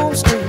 Don't stay.